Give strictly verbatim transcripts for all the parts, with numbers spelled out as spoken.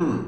Hum.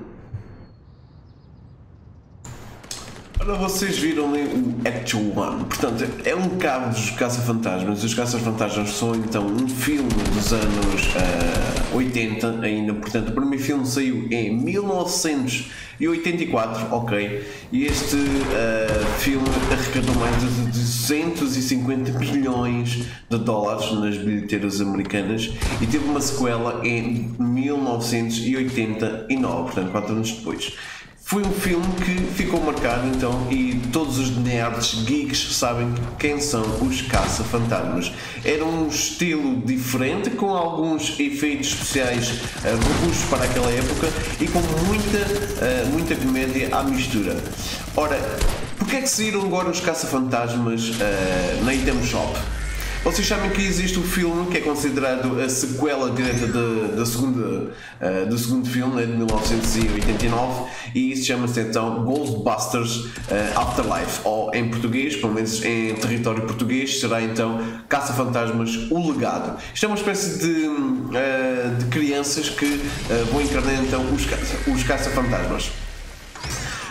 Ora, vocês viram o Ecto um, portanto é um cabo dos Caça-Fantasmas. Os Caça-Fantasmas são então um filme dos anos uh, oitenta ainda, portanto o primeiro filme saiu em mil novecentos e oitenta e quatro, ok? E este uh, filme arrecadou mais de duzentos e cinquenta milhões de dólares nas bilheteiras americanas e teve uma sequela em mil novecentos e oitenta e nove, portanto quatro anos depois. Foi um filme que ficou marcado então, e todos os nerds, geeks, sabem quem são os Caça-Fantasmas. Era um estilo diferente, com alguns efeitos especiais uh, robustos para aquela época e com muita, uh, muita comédia à mistura. Ora, porque é que saíram agora os Caça-Fantasmas uh, na Item Shop? Vocês sabem que existe um filme que é considerado a sequela direta da, da segunda, uh, do segundo filme, de mil novecentos e oitenta e nove, e isso chama-se então Ghostbusters uh, Afterlife, ou em português, pelo menos em território português, será então Caça-Fantasmas o Legado. Isto é uma espécie de, uh, de crianças que uh, vão encarnar então os, os Caça-Fantasmas.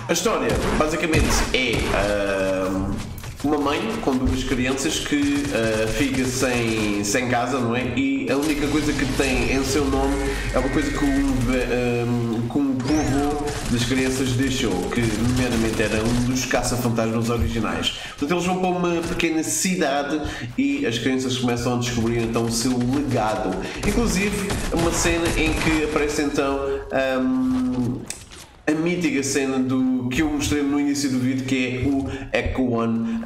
A história basicamente é... Uh, uma mãe com duas crianças que uh, fica sem, sem casa, não é? E a única coisa que tem em seu nome é uma coisa que um, um, que um povo das crianças deixou, que nomeadamente era um dos Caça-Fantasmas originais. Portanto, eles vão para uma pequena cidade e as crianças começam a descobrir então o seu legado. Inclusive, uma cena em que aparece então... Um, a mítica cena do, que eu mostrei no início do vídeo, que é o Ecto um uh,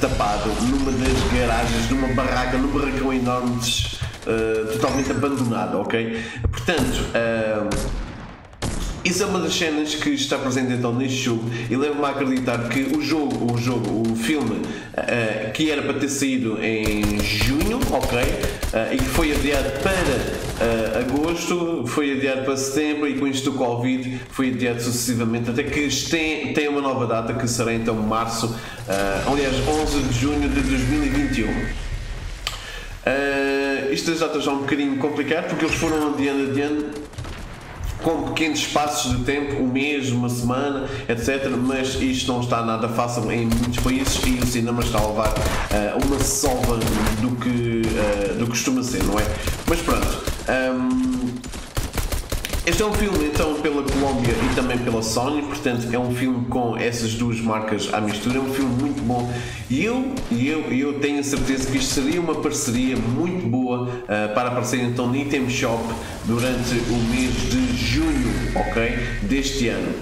tapado numa das garagens de uma barraca, num barracão enorme, uh, totalmente abandonado, ok? Portanto, uh, isso é uma das cenas que está presente então neste jogo e leva-me a acreditar que o jogo, o, jogo, o filme, uh, que era para ter saído em junho, ok, uh, e que foi adiado para uh, agosto, foi adiado para setembro e com isto do Covid foi adiado sucessivamente, até que tem, tem uma nova data que será então março, uh, aliás onze de junho de dois mil e vinte e um. Uh, Estas datas são um bocadinho complicadas porque eles foram adiando, adiando, com pequenos espaços de tempo, um mês, uma semana, etcétera. Mas isto não está nada fácil em muitos países e o cinema está a levar uh, uma sova do que uh, do que costuma ser, não é? Mas pronto. Um, este é um filme então pela Columbia e também pela Sony, portanto é um filme com essas duas marcas à mistura, é um filme muito bom e eu, eu, eu tenho a certeza que isto seria uma parceria muito boa uh, para aparecer então no Item Shop durante o mês de junho, ok, deste ano.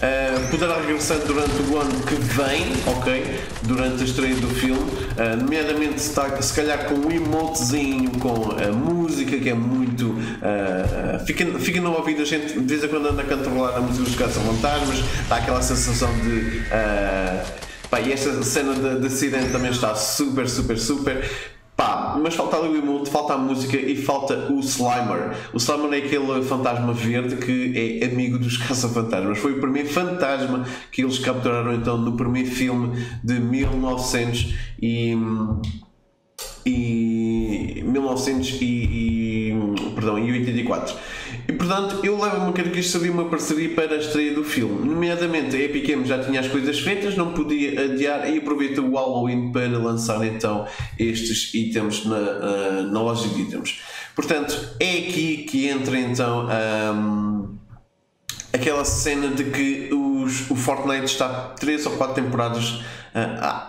Uh, poderá regressar durante o ano que vem, ok, durante a estreia do filme, uh, nomeadamente se, tá, se calhar com um emotezinho, com a música que é muito... Uh, fica, fica no ouvido, a gente de vez em quando anda a cantarolar a música dos Caça-Fantasmas, dá aquela sensação de... Uh, pá, e esta cena de, de acidente também está super, super, super... Pá, mas falta ali o emote, falta a música e falta o Slimer. O Slimer é aquele fantasma verde que é amigo dos Caça-Fantasmas. Foi o primeiro fantasma que eles capturaram então no primeiro filme de mil e novecentos e oitenta e quatro. E portanto, eu levo-me a crer que isto seria uma parceria para a estreia do filme. Nomeadamente, a Epic Games já tinha as coisas feitas, não podia adiar e aproveita o Halloween para lançar então estes itens na, uh, na loja de itens. Portanto, é aqui que entra então um, aquela cena de que os, o Fortnite está três ou quatro temporadas uh, a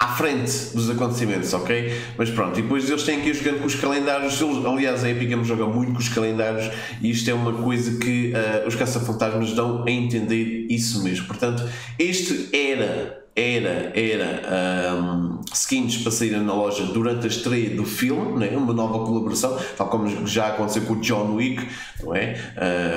à frente dos acontecimentos, ok? Mas pronto, e depois eles têm que ir jogando com os calendários, eles, aliás a Epic Games joga muito com os calendários e isto é uma coisa que uh, os Caça-Fantasmas dão a entender isso mesmo. Portanto, este era, era, era um, skins para saírem na loja durante a estreia do filme, né? Uma nova colaboração, tal como já aconteceu com o John Wick, não é?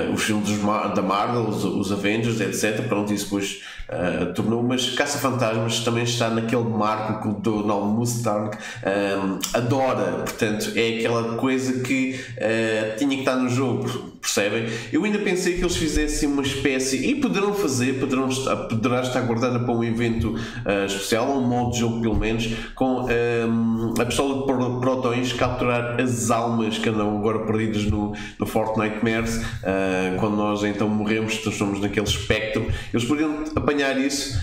Uh, os filmes da Marvel, os, os Avengers, etcétera. Pronto, isso depois... Uh, tornou, mas Caça-Fantasmas também está naquele marco que o Donald Mustang um, adora, portanto é aquela coisa que uh, tinha que estar no jogo. percebem? Eu ainda pensei que eles fizessem uma espécie, e poderão fazer, poderão estar, poderá estar guardada para um evento uh, especial, um modo de jogo pelo menos, com um, a pistola de protões capturar as almas que andam agora perdidas no, no Fortnite Mers, uh, quando nós então morremos, estamos naquele espectro, eles poderiam apanhar isso,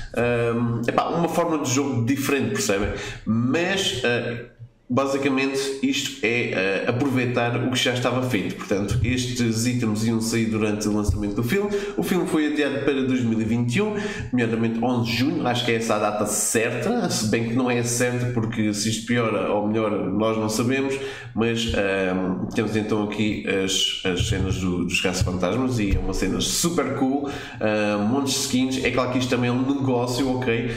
um, epá, uma forma de jogo diferente, percebem? Mas uh, basicamente isto é uh, aproveitar o que já estava feito. Portanto, estes itens iam sair durante o lançamento do filme. O filme foi adiado para dois mil e vinte e um, nomeadamente onze de junho, acho que é essa a data certa, se bem que não é certa, porque se isto piora ou melhora nós não sabemos, mas uh, temos então aqui as, as cenas do, dos Caça-Fantasmas, e é uma cena super cool, uh, montes de skins. É claro que isto também é um negócio, ok?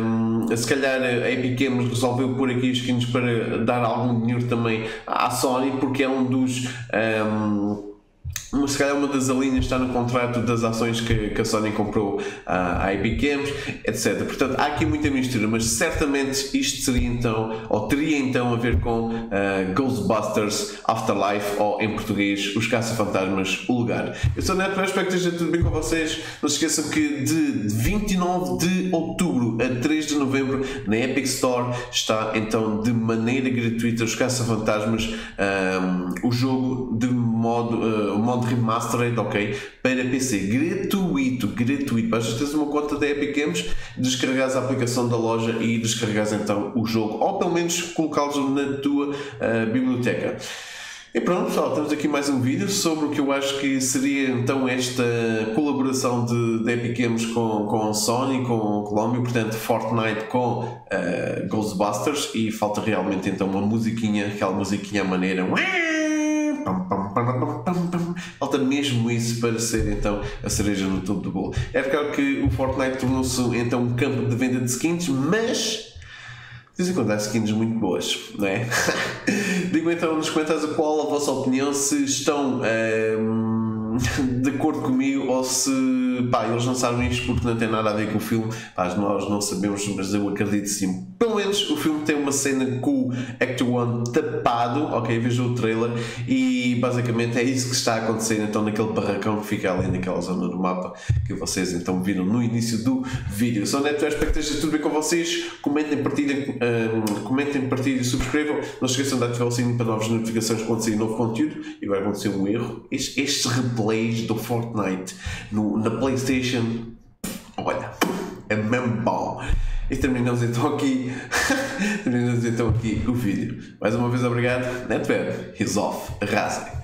Um, se calhar a Epic Games resolveu pôr aqui skins para dar algum dinheiro também à Sony, porque é um dos um, se calhar uma das alíneas está no contrato das ações que, que a Sony comprou à, à Epic Games, etcétera. Portanto, há aqui muita mistura, mas certamente isto seria então, ou teria então a ver com uh, Ghostbusters Afterlife, ou em português, Os Caça-Fantasmas, o Legado. Eu sou o Neto, espero que esteja tudo bem com vocês. Não se esqueçam que de vinte e nove de outubro a três de novembro, na Epic Store, está então de maneira gratuita Os Caça-Fantasmas, um, o jogo de modo, uh, modo Remastered, ok? Para P C, gratuito, gratuito. Basta teres uma conta da Epic Games, descarregares a aplicação da loja e descarregares então o jogo, ou pelo menos colocá-los na tua uh, biblioteca. E pronto, pessoal, temos aqui mais um vídeo sobre o que eu acho que seria então esta colaboração de, de Epic Games com, com Sony, com Columbia, portanto Fortnite com uh, Ghostbusters, e falta realmente então uma musiquinha, aquela musiquinha à maneira. Pam, pam, pam, pam, pam, pam. Falta mesmo isso para ser então a cereja no topo do bolo. É claro que o Fortnite tornou-se então um campo de venda de skins, mas de vez em quando há skins muito boas, não é? Digo então nos comentários a qual a vossa opinião, se estão um, de acordo comigo, ou se pá, eles não sabem isto porque não tem nada a ver com o filme. Pá, nós não sabemos, mas eu acredito sim. Pelo menos o filme tem uma cena com o Ecto um tapado, ok? Veja o trailer, e basicamente é isso que está a acontecer então naquele barracão que fica ali naquela zona do mapa que vocês então viram no início do vídeo. Sou Neto, espero que esteja tudo bem com vocês. Comentem, partilhem, um, comentem, partilhem, subscrevam. Não se esqueçam de ativar o sininho para novas notificações quando sair novo conteúdo. E vai acontecer um erro. Estes replays do Fortnite no, na Play PlayStation, olha, é mesmo bom. E terminamos então aqui, terminamos então aqui o vídeo. Mais uma vez obrigado, Netweb, he's off, arrasem.